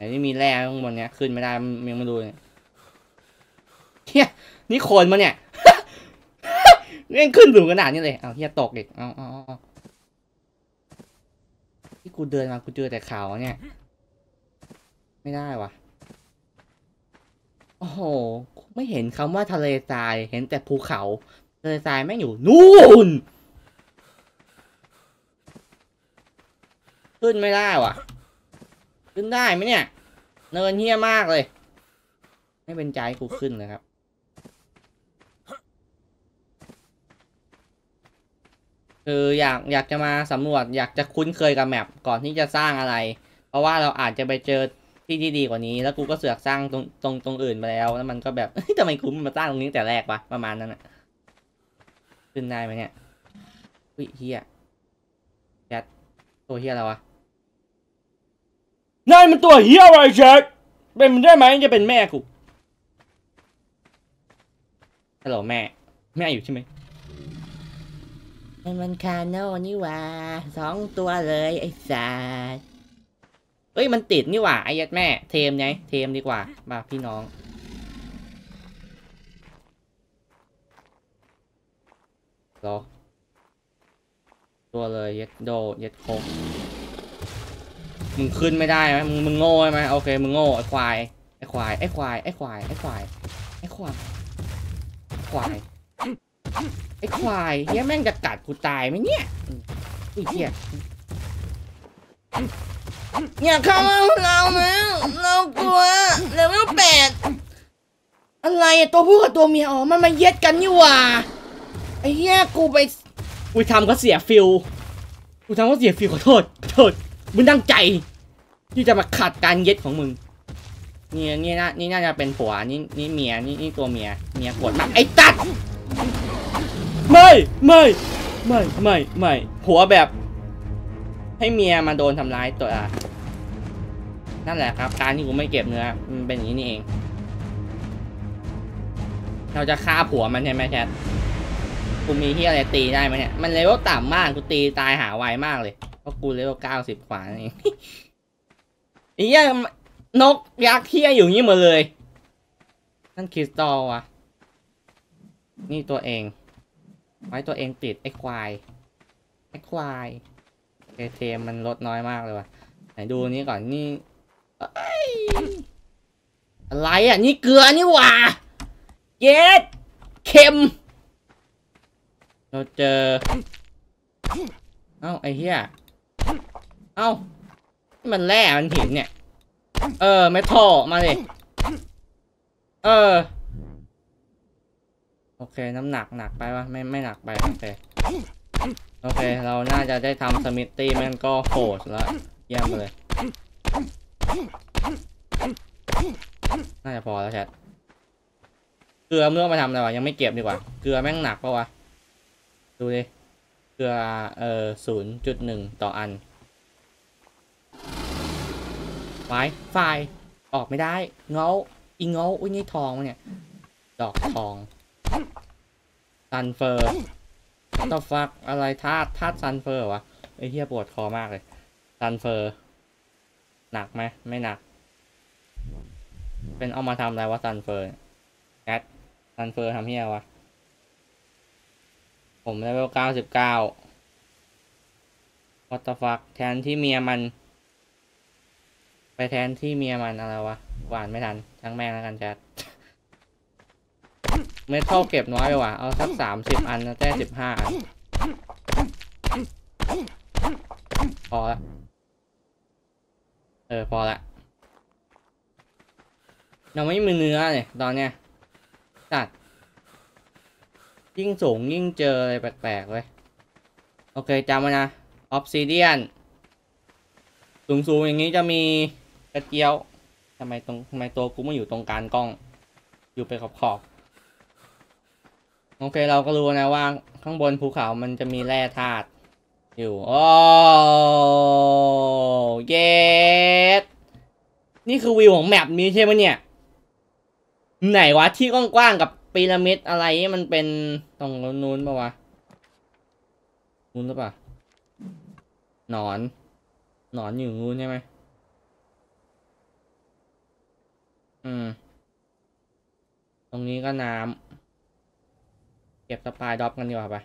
แต่นี่มีแร่ข้างบนเนี้ยขึ้นไม่ได้ยังมาดูเนี่ยเฮียนี่โคนมาเนี่ยเล่นขึ้นสูงขนาดนี้เลยเอาเฮียตกอีกเอาที่กูเดินมากูเจอแต่เขาเนี่ยไม่ได้วะโอ้โหไม่เห็นคำว่าทะเลทรายเห็นแต่ภูเขาทะเลทรายไม่อยู่นู่นขึ้นไม่ได้ว่ะขึ้นได้ไหมเนี่ยเนินเหี้ยมากเลยไม่เป็นใจกูขึ้นเลยครับคืออยากจะมาสำรวจอยากจะคุ้นเคยกับแมปก่อนที่จะสร้างอะไรเพราะว่าเราอาจจะไปเจอที่ที่ดีกว่านี้แล้วกูก็เสือกสร้างตรงอื่นไปแล้วแล้วมันก็แบบทำไมกูมาสร้างตรงนี้แต่แรกวะประมาณนั้นอะขึ้นได้ไหมเนี่ยอุ้ยเหี้ยแชทตัวเหี้ยอะไรวะนั่นมันตัวเหี้ยอะไรแชทเป็นได้ไหมจะเป็นแม่กูฮัลโหลแม่อยู่ใช่ไหมมันคาโน่นี่วะสองตัวเลยไอ้สัสเอ้ยมันติดนี่หว่าไอ้ยัดแม่เทมไงเทมดีกว่ามาพี่น้องรอตัวเลยยัดโดยัดโคกมึงขึ้นไม่ได้ไหมมึงโง่ไหมโอเคมึงโง่ไอ้ควายเฮียแม่งจะกัดกูตายไหมเนี่ยอุ้ยเฮียอย่าเข้ามาเราแล้วเรากลัวแล้วไม่แปดอะไรตัวผู้กับตัวเมียอ๋อมันมาเย็ดกันนี่หว่าไอ้เหี้ยกูไปกูทำเขาเสียฟิลกูทำเขาเสียฟิลขอโทษมึงตั้งใจที่จะมาขัดการเย็ดของมึงนี่น่าจะเป็นผัวนี่เมียนี่ตัวเมียปวดไอ้ตัดไม่ผัวแบบให้เมียมาโดนทำร้ายตัวนั่นแหละครับการที่กูไม่เก็บเนื้อมันเป็นอย่างนี้นี่เองเราจะฆ่าผัวมันใช่ไหมแชทกูมีที่อะไรตีได้ไหมเนี่ยมันเลเวลต่ำมากกูตีตายหาไวมากเลยเพราะกูเลเวล90กว่านั่นเองไอ้เหี้ยนกยักษ์เหี้ยอยู่นี่หมดเลยนั่นคริสตัลวะนี่ตัวเองไว้ตัวเองติดไอ้ควายเทมมันลดน้อยมากเลยว่ะไหนดูนี้ก่อนนี่อะไรอ่ะนี่เกลือนี่หว่าเย็ดเค็มเราเจอเอ้าไอ้เหี้ยเอ้ามันแร่มันหินเนี่ยเมทัลมาเลยโอเคน้ำหนักไปวะไม่หนักไปโอเคเราน่าจะได้ทำสมิธตี้มันก็โหดแล้วเยี่ยมเลยน่าจะพอแล้วแชทเกลือเมื่อมาทำอะไรวะยังไม่เก็บดีกว่าเกลือแม่งหนักปะวะดูดิเกลือ0.1ต่ออันไฟออกไม่ได้เงาอีเงาอุ้ยนี่ทองเนี่ยดอกทองซันเฟอร์ตะฟักอะไรธาตุซันเฟอร์วะไอ้เหี้ยปวดคอมากเลยซันเฟอร์หนักไหมไม่หนักเป็นเอามาทำอะไรวะซันเฟอร์แอดซันเฟอร์ทำเหี้ยวะผมเลเวล99ตะฟักแทนที่เมียมันไปแทนที่เมียมันอะไรวะหวานไม่ทันทั้งแม่งแล้วกันแชทเมทัลเก็บน้อยไปว่ะเอาสัก30อันแล้วแต้15อันพอละพอละเราไม่มีเนื้อเลยตอนเนี้ยตัดยิ่งสูงยิ่งเจออะไรแปลกๆเลยโอเคจำไว้นะออฟซิเดียนสูงอย่างนี้จะมีกระเจียวทำไมตัวกูไม่อยู่ตรงกลางกล้องอยู่ไปขอบโอเคเราก็รู้นะว่าข้างบนภูเขามันจะมีแร่ธาตุอยู่โอ้เย็ดนี่คือวิวของแมปนี้ใช่ไหมเนี่ยไหนวะที่กว้างๆกับพีระมิดอะไรมันเป็นตรงนู้นปะวะนู้นหรือเปล่าหนอนอยู่นู้นใช่ไหม ตรงนี้ก็น้ำเก็บสปายดรอปกันดีกว่าไป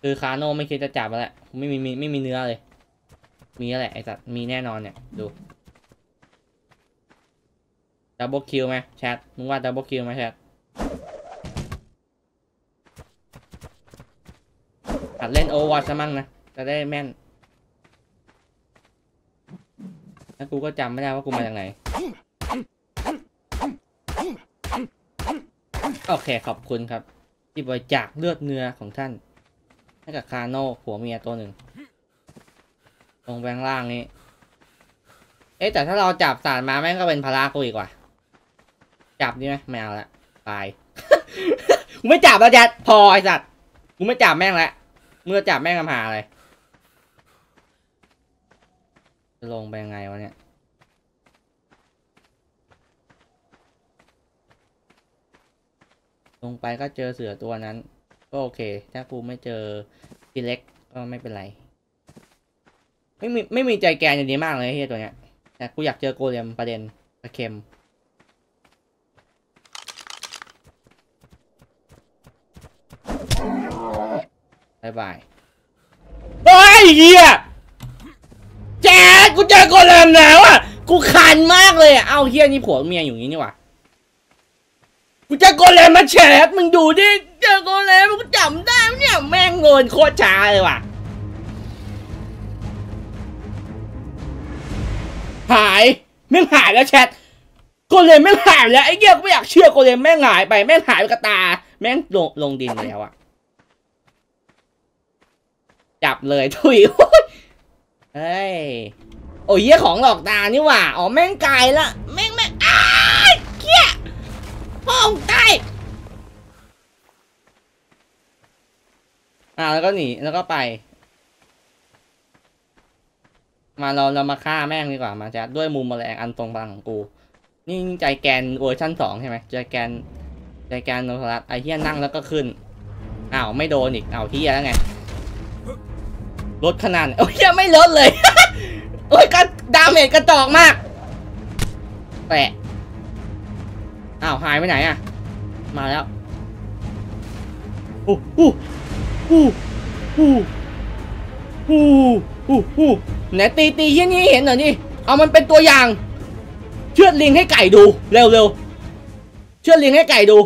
คือคาโน่ไม่คิดจะจับมาแล้วไม่มีเนื้อเลยมีอะไรไอ้สัตว์มีแน่นอนเนี่ยดูดับเบิลคิวไหมแชทมึงว่าดับเบิลคิวไหมแชทหัดเล่นโอวอร์ซะมั่งนะจะได้แม่นแล้วกูก็จำไม่ได้ว่ากูมาจากไหนโอเคขอบคุณครับที่บริจาคเลือดเนื้อของท่านให้กับคาโน่ผัวเมียตัวหนึ่งลงแบงล่างนี้เอ๊ะแต่ถ้าเราจับสารมาแม่งก็เป็นพลากูอีกว่ะจับดีไหมไม่เอาละตาย กูไม่จับแล้วจัดพอไอ้สัตว์กูไม่จับแม่งละเมื่อจับแม่งกำหาอะไรจะลงไปยังไงวะเนี่ยลงไปก็เจอเสือตัวนั้นก็โอเคถ้ากูไม่เจอทีเล็กก็ไม่เป็นไรไม่มีใจแกนอย่างนี้มากเลยไอ้เหี้ยตัวเนี้ยแต่กูอยากเจอโกเลมประเด็นตะเข็มบายบายเฮ้ยเหี้ยแจ๊ดกูเจอโกเลมแล้วอ่ะกูคันมากเลยอ่ะเอ้าเหี้ยนี่ผัวเมียอยู่งี้นี่หว่ากูเจอโกเลมมาแฉดมึงดูดิเจอโกเลมกูจำได้เนี่ยแม่งเงินโคตรช้าเลยว่ะหายไม่หายแล้วแชทโกเลมไม่หายแล้วไอ้เงี้ยกูไม่อยากเชื่อโกเลมแม่งหายไปแม่งหายไปกระตาแม่งลงดินแล้วอะจับเลยถุยเฮ้ยโอ้ยเงี้ยของหลอกตานี่หว่าอ๋อแม่งกายละแม่งอ้าวเงี้ยพ่องตายแล้วก็หนีแล้วก็ไปมาเรามาฆ่าแม่งดีกว่ามาแจ๊ดด้วยมุมแมลงอันตรงพลังของกูนี่ใจแกนเวอร์ชั่น2ใช่ไหมใจแกนโนทรัสไอเฮียนั่งแล้วก็ขึ้นอ้าวไม่โดนอีกอ้าวเฮียแล้วไงลดขนาดโอ้ยเฮียไม่ลดเลย โอ้ยก็ดาเมจกระจอกมากแปะอ้าวหายไปไหนอ่ะมาแล้วอู้ไหนตีเฮี้ยนี่เห็นหน่อยนี่เอามันเป็นตัวอย่างเชือดลิงให้ไก่ดูเร็วเชือดลิงให้ไก่ดู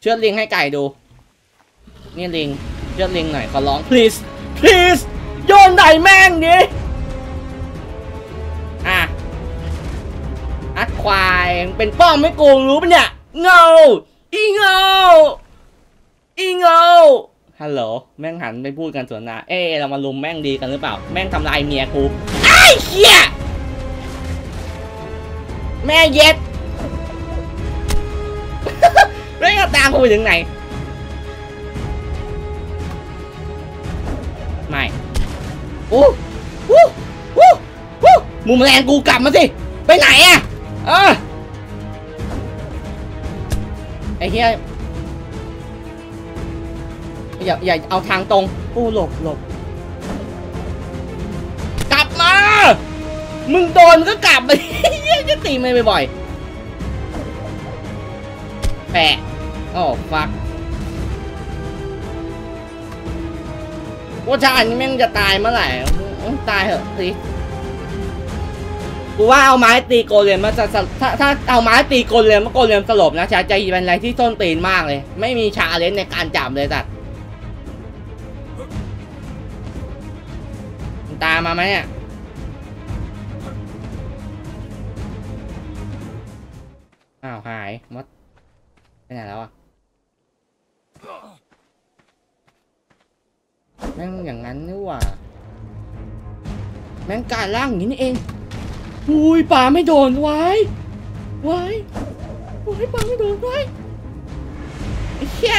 เชือดลิงให้ไก่ดูนี่ลิงเชือดลิงหน่อยขอร้อง please โยนไหนแม่งนี่อ่ะอัดควายเป็นป้อมไม่โกงรู้ปะเนี่ยอีเงาฮัลโหลแม่งหันไปพูดกันสวนหน้าเอ๊ะเรามาลุมแม่งดีกันหรือเปล่าแม่งทำลายเมียกูไอ้เหี้ยแม่เย็ด แม่งตามกูไปถึงไหนไม่โอ้มุมแรงกูกลับมาสิไปไหนอ่ะไอ้เหี้ยอย่าเอาทางตรงกูหลบกลับมามึงโดนก็กลับไปจะตีไม่บ่อยแปะโอ้ฟักว่าชาอันนี้แม่งจะตายเมื่อไหร่ตายเหอะสิกูว่าเอาไม้ตีโกเลมมาถ้าเอาไม้ตีโกเลมสลบนะชาใจเป็นอะไรที่ต้นตีนมากเลยไม่มีชาเลนจ์ในการจับเลยสัตว์ตามมาไหมเนี่ยอ้าวหายมดไปไหนแล้วอ่ะแม่งอย่างนั้นนี่หว่าแม่งกายล่างอย่างนี้นี่เองอุ้ยปลาไม่โดนไว้ปลาไม่โดนไว้ไอ้เหี้ย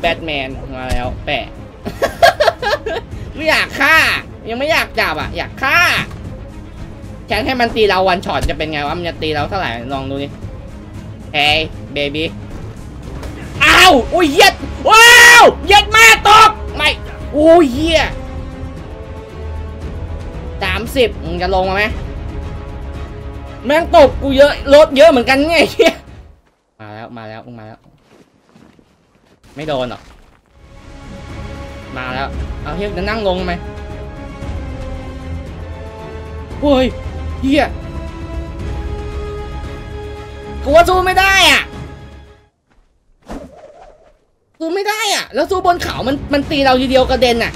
แบทแมนมาแล้วแปะไม่อยากฆ่ายังไม่อยากจับอ่ะอยากฆ่าแค่ให้มันตีเราวันช็อตจะเป็นไงวะมันจะตีเราเท่าไหร่ลองดูดิเฮ้ยเบบี้อ้าวโอ้ยเย็ดว้าวเย็ดแม่ตกไม่โอ้ยเหี้ยตาม 30มึงจะลงมาไหมแม่งตกกูเยอะรถเยอะเหมือนกันไงเฮียมาแล้วมาแล้วมาแล้วไม่โดนหรอกมาแล้วเอาเฮียจะนั่งลงไหมโอ้ยเฮียกูว่าสู้ไม่ได้อ่ะสู้ไม่ได้อ่ะแล้วสู้บนเขามันตีเราทีเดียวกระเด็นอ่ะ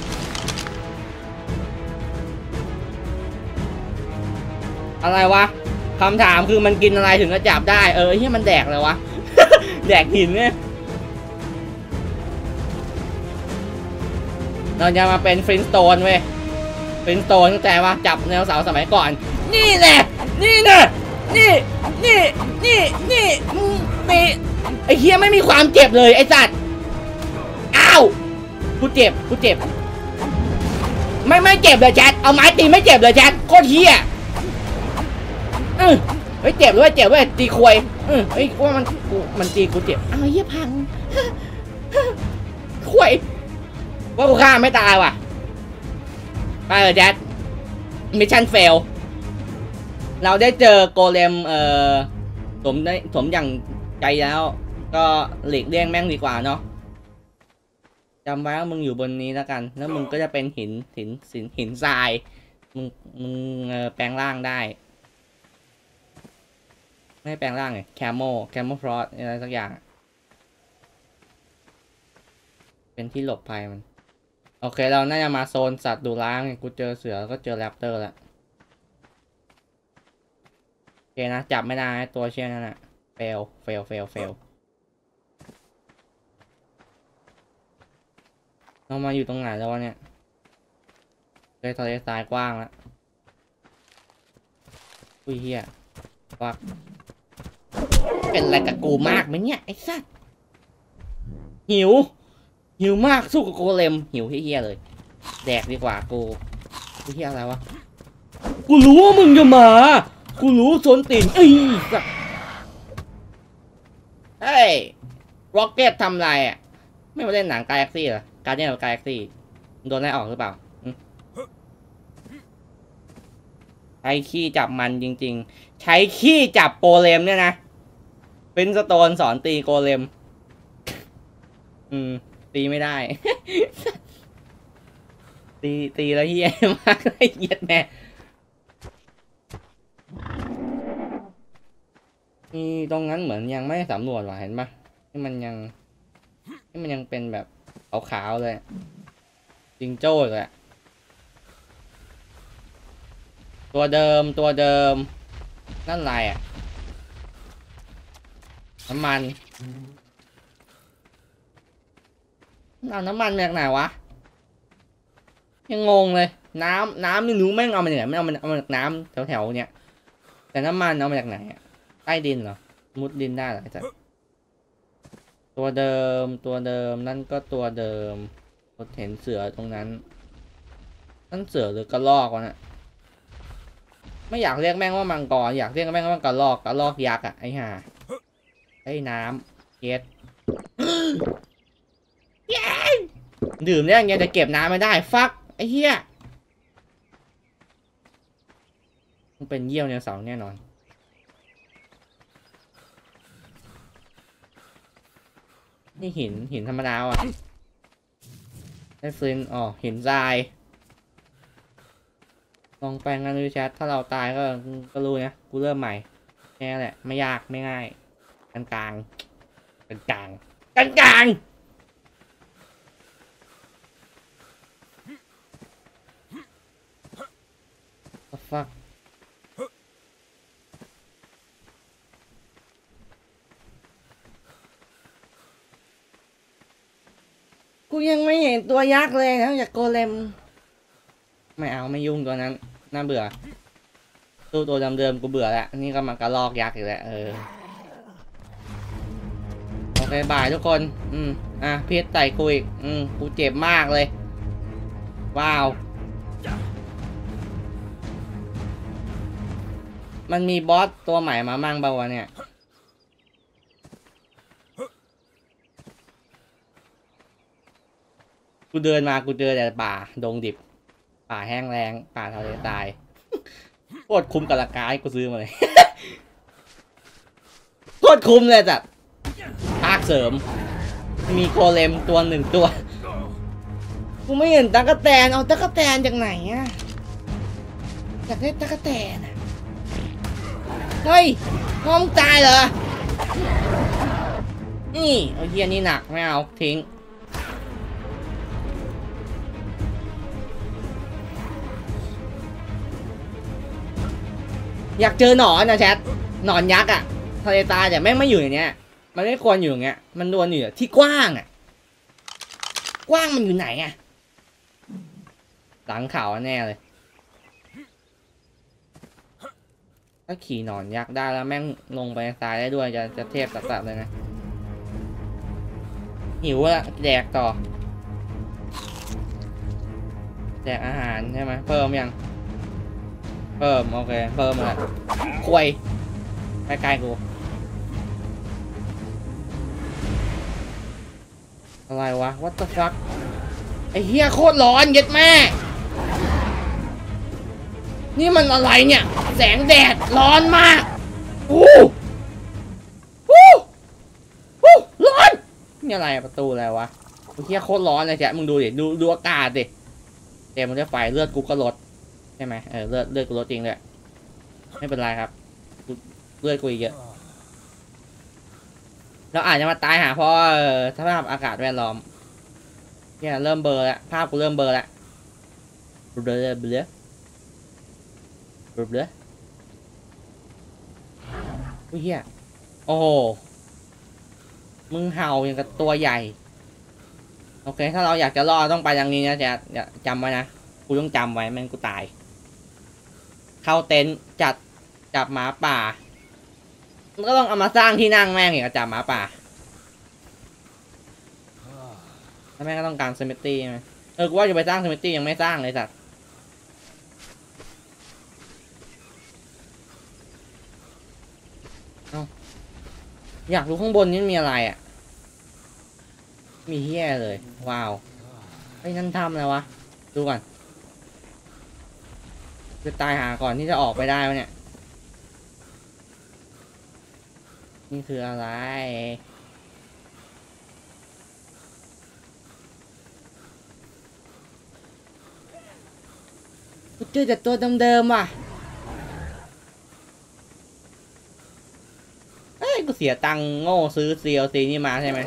อะไรวะคำถามคือมันกินอะไรถึงจะจับได้เออเฮียมันแดกเลยวะ แดกหินเนี่ยเราจะมาเป็นฟลินสโตนเว้ยฟลินสโตนเข้าใจว่าจับแนวเสาสมัยก่อนนี่แหละนี่แหละนี่ไอ้เฮียไม่มีความเจ็บเลยไอ้สัตว์อ้าวกูเจ็บไม่เจ็บเลยแชทเอาไม้ตีไม่เจ็บเลยแชทโคตรเฮียเฮ้ยเจ็บด้วยเจ็บด้วยตีควยเฮ้ยว่ามันตีกูเจ็บอ้าวเฮียพังควยว่ากูฆ่าไม่ตายว่ะไปเลยแชทมิชชั่นเฟลเราได้เจอโกเลมสมอย่างใจแล้วก็หลีกเลี่ยงแม่งดีกว่าเนาะจำไว้ว่ามึงอยู่บนนี้แล้วกันแล้วมึงก็จะเป็นหินทรายมึงแปลงร่างได้ไม่แปลงร่างไงแคมโมฟรอสอะไรสักอย่างเป็นที่หลบภัยมันโอเคเราน่าจะมาโซนสัตว์ดุร้ายกูเจอเสือก็เจอแรปเตอร์แล้วโอเคนะจับไม่ได้ตัวเชี่ยนั่นน่ะเฟลเรามาอยู่ตรงไหนแล้ววะเนี่ยเลยทะเลทรายกว้างแล้วอุ้ยเฮียวักเป็นอะไรกับกูมากไหมเนี่ยไอ้สัสหิวมากสู้กับโกเลมหิวเฮียเลยแดกดีกว่ากูเฮียอะไรวะกูรู้ว่ามึงจะมากูรู้โซนตีนเฮ้ยร็อกเก็ตทำไรอ่ะไม่มาเล่นหนังกาแล็กซี่เหรอการเล่นหนังกาแล็กซี่โดนไล่ออกหรือเปล่าใช้ขี้จับมันจริงๆใช้ขี้จับโกเลมเนี่ยนะเป็นสโตนสอนตีโกเลมตีไม่ได้ ตีแล้วเหี้ยมากเลยเหี้ยแม่นี่ตรงนั้นเหมือนยังไม่สำรวจหรอเห็นปะที่มันยังเป็นแบบขาวๆเลยจิงโจ้เลยตัวเดิมนั่นไรอ่ะน้ำมันมาจากไหนวะยังงงเลยน้ำนี่หนูแม่งเอามาจากไหนไม่เอามาจากน้ำแถวๆเนี้ยแต่น้ำมันเอามาจากไหนอ่ะใต้ดินเหรอมุดดินได้เหรอจ๊ะตัวเดิมนั่นก็ตัวเดิมเห็นเสือตรงนั้นนั่นเสือหรือกระรอกวะเนี่ยไม่อยากเรียกแม่งว่ามังกรอยากเรียกแม่งว่ากระรอกยักษ์อ่ะไอ้ห่าไอ้น้ำเย็ดดื่มเนี่ยยังจะเก็บน้ำไม่ได้ฟักไอ้เหี้ยมันเป็นเยี่ยวเนี่ยเสาแน่นอนนี่หินธรรมดาอ่ะได้ฟลินอ๋อหินทรายลองแปลงกันดูแชทถ้าเราตายก็รู้นะกูเริ่มใหม่แค่แหละไม่ยากไม่ง่ายกลางฟักกูยังไม่เห็นตัวยักษ์เลยนะอยากโกเลมไม่เอาไม่ยุ่งตัวนั้นน่าเบื่อสู้ตัวเดิมๆกูเบื่อแล้วนี่ก็มากระลอกยักษ์อีกแล้วโอเคบายทุกคนพีชไต่กูอีกกูเจ็บมากเลยว้าวมันมีบอสตัวใหม่มามั่งเปล่าวะเนี่ยกูเดินมากูเจอแต่ป่าดงดิบป่าแห้งแล้งป่าทะเลทราย โคตรคุ้มกับราคาให้กูซื้อมาเลยโคตรคุ้มเลยจัดภาคเสริมมีโกเลมตัวหนึ่งตัวกูไม่เห็นตั๊กแตนเอาตั๊กแตนจากไหนอะอยากได้ตั๊กแตนเฮ้ยน้องตายเหรอนี่เอาเฮียนี่หนักไม่เอาทิ้งอยากเจอหนอนนะแชทหนอนยักษ์อะทะเลตาแต่แม่งไม่อยู่อย่างเนี้ยมันไม่ควรอยู่อย่างเงี้ยมันโดนอยู่ที่กว้างอะกว้างมันอยู่ไหนอะหลังเขาแน่เลยถ้าขี่หนอนยักษ์ได้แล้วแม่งลงไปตายได้ด้วยจะเทพสัสๆเลยนะหิวอะแดกต่อแดกอาหารใช่ไหมเพิ่มยังเพิ่มโอเคเพิ่มละควยใกล้ๆกูอะไรวะ What the fuck ไอ้เฮียโคตรร้อนเย็ดแม่นี่มันอะไรเนี่ยแสงแดดร้อนมากอู้ร้อนนี่อะไรประตูอะไรวะไอ้เฮียโคตรร้อนเลยแจ๊ะมึงดูดิดูอากาศดิเต็มด้วยไฟเลือดกูก็ลดใช่ไหมเลือดกูลดจริงเลยไม่เป็นไรครับเลือดกูเยอะเราอาจจะมาตายหาเพราะสภาพอากาศแวดล้อมเนี่ยเริ่มเบลอแล้วภาพกูเริ่มเบลอแล้วเบลอโอ้ยเฮียโอ้มึงเห่าอย่างกับตัวใหญ่โอเคถ้าเราอยากจะรอดต้องไปอย่างนี้นะจะจำไว้นะกูต้องจำไว้ไม่งั้นกูตายเข้าเต็นท์จับหมาป่ามันก็ต้องเอามาสร้างที่นั่งแม่งอย่างกับจับหมาป่าแล้วแม่งก็ต้องการเซมิตี้ไหมกูว่าจะไปสร้างเซมิตี้ยังไม่สร้างเลยสัตว์อยากรู้ข้างบนนี่มีอะไรอ่ะมีเหี้ยเลยว้าวไอ้นั่นทำอะไรวะดูก่อนจะตายหาก่อนที่จะออกไปได้วะเนี่ยนี่คืออะไรกูเจอแต่ตัวเดิมๆว่ะเอ้ยกูเสียตังค์โง่ซื้อ DLC นี่มาใช่ไหม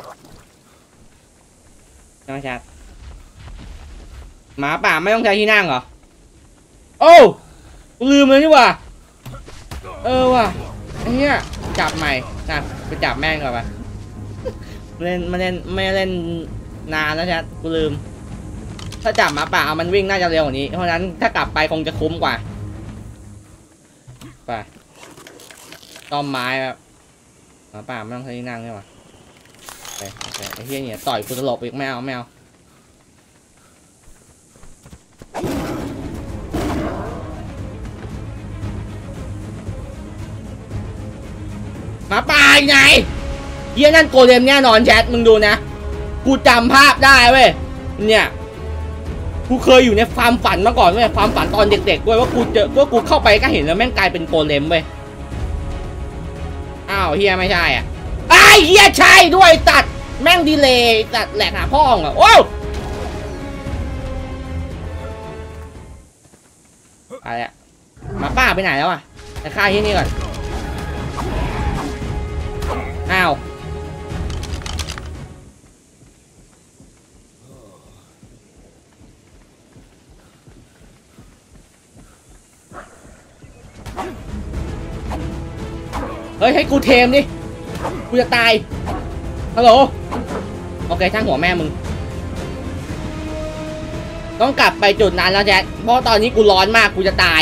น้องชัดหมาป่าไม่ต้องใช้ที่นั่งเหรอโอ้กูลืมเลยนี่ว่ะว่ะไอ้เนี้ยจับใหม่นะไปจับแม่งก่อนไปไม่เล่นนานแล้วชัดกูลืมถ้าจับหมาป่าเอามันวิ่งน่าจะเร็วกว่านี้เพราะนั้นถ้ากลับไปคงจะคุ้มกว่าไปต้อมไม้แบบหมาป่าไม่ต้องใช้ที่นั่งใช่ไหมไอ้เหี้ยเนี่ยต่อยกูตลบอีกไม่เอาหมาป่าไงเหี้ยนั่นโกเลมแน่นอนแชทมึงดูนะกูจำภาพได้เว้ยเนี่ยกูเคยอยู่ในความฝันมาก่อนเว้ยความฝันตอนเด็กๆด้วยว่ากูเข้าไปก็เห็นแล้วแม่งกลายเป็นโกเลมเว้ยอ้าวเหี้ยไม่ใช่อ่ะไอ้เหี้ยใช่ด้วยตัดแม่งดีเลยตัดแหลกหาพ่ออ่ะโอ้อะไรอะมาป้าไปไหนแล้วอ่ะแต่ฆ่าที่นี่ก่อนอ้าวเฮ้ยให้กูเทมดิกูจะตายฮัลโหลโอเคช่างหัวแม่มึงต้องกลับไปจุดนั้นแล้วแจ๊ดเพราะตอนนี้กูร้อนมากกูจะตาย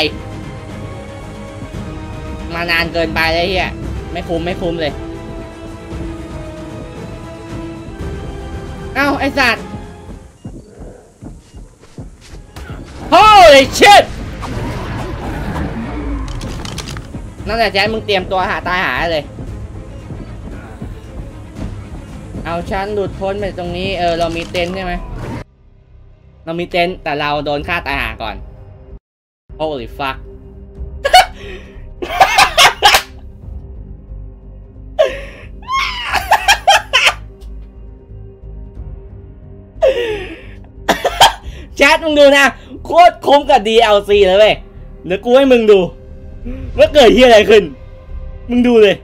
มานานเกินไปเลยเฮียไม่คุ้มเลยเอ้าไอ้สัตว์Holy shit นั่นแหละแจ๊ดมึงเตรียมตัวหาตายหาเลยเอาชั้นหลุดพ้นไปตรงนี้เรามีเต็นท์ใช่ไหมเรามีเต็นท์แต่เราโดนฆ่าตายหาก่อน Holy fuck ชัดมึงดูนะโคตรคุ้มกับ DLC เลยเว้ยเดี๋ยวกูให้มึงดูว่าเกิดที่อะไรขึ้นมึงดูเลย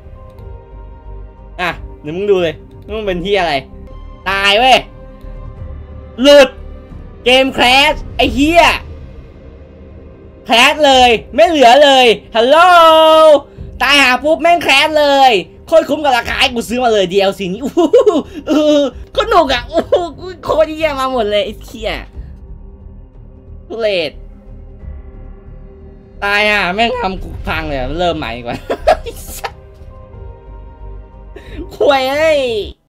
อ่ะเดี๋ยวมึงดูเลยมันเป็นที่อะไรตายเว้ยหลุดเกมแครชไอ้เหี้ยแครชเลยไม่เหลือเลยฮัลโหลตายหาปุ๊บแม่งแครชเลยโคตรคุ้มกับราคาไอ้กูซื้อมาเลย DLC นี้ก็หนุกอ่ะโคตรเหี้ยมาหมดเลยไอ้เหี้ยเลดตายอ่ะแม่งทำกูพังเลยเริ่มใหม่ก่อนควยเอ้ย